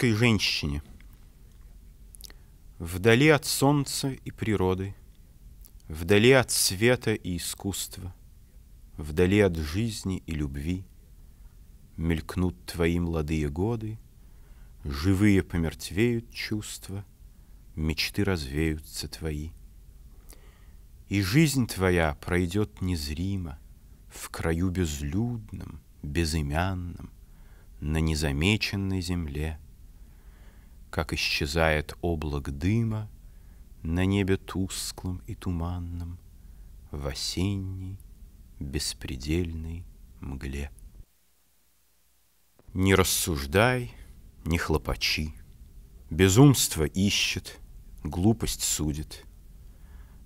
русской женщине. Вдали от солнца и природы, вдали от света и искусства, вдали от жизни и любви мелькнут твои молодые годы, живые помертвеют чувства, мечты развеются твои. И жизнь твоя пройдет незримо в краю безлюдном, безымянном, на незамеченной земле, как исчезает облак дыма на небе тусклом и туманном, в осенней беспредельной мгле. Не рассуждай, не хлопачи, безумство ищет, глупость судит.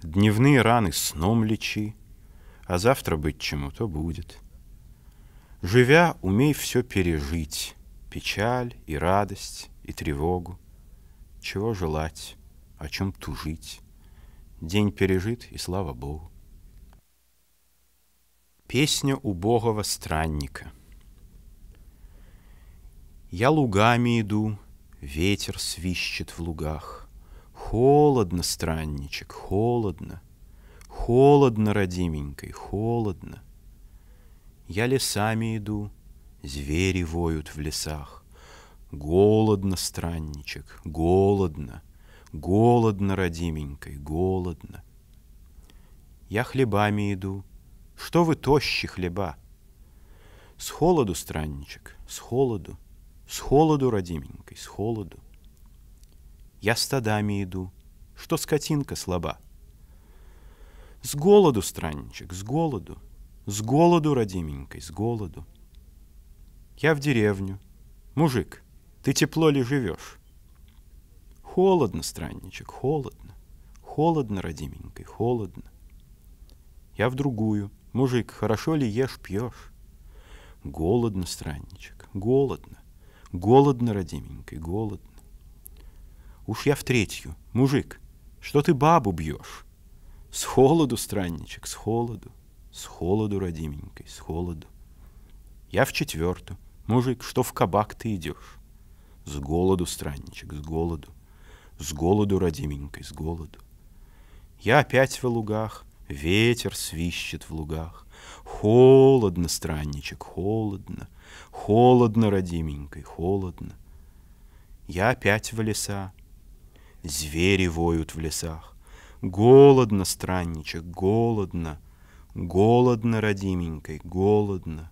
Дневные раны сном лечи, а завтра быть чему-то будет. Живя, умей все пережить, печаль и радость, и тревогу. Чего желать, о чем тужить. День пережит, и слава Богу. Песня убогого странника. Я лугами иду, ветер свищет в лугах. Холодно, странничек, холодно. Холодно, родименькой, холодно. Я лесами иду, звери воют в лесах. Голодно, странничек, голодно. Голодно, родименькой, голодно. Я хлебами иду. Что вы тощи хлеба? С холоду, странничек, с холоду. С холоду, родименькой, с холоду. Я стадами иду. Что скотинка слаба? С голоду, странничек, с голоду. С голоду, родименькой, с голоду. Я в деревню. Мужик, ты тепло ли живешь? Холодно, странничек, холодно. Холодно, родименькой, холодно. Я в другую. Мужик, хорошо ли ешь, пьешь? Голодно, странничек, голодно. Голодно, родименькой, голодно. Уж я в третью. Мужик, что ты бабу бьешь? С холоду, странничек, с холоду. С холоду, родименькой, с холоду. Я в четвертую. Мужик, что в кабак ты идешь? С голоду, странничек, с голоду. С голоду, родименькой, с голоду. Я опять в лугах. Ветер свищет в лугах. Холодно, странничек, холодно. Холодно, родименькой, холодно. Я опять в леса. Звери воют в лесах. Голодно, странничек, голодно. Голодно, родименькой, голодно.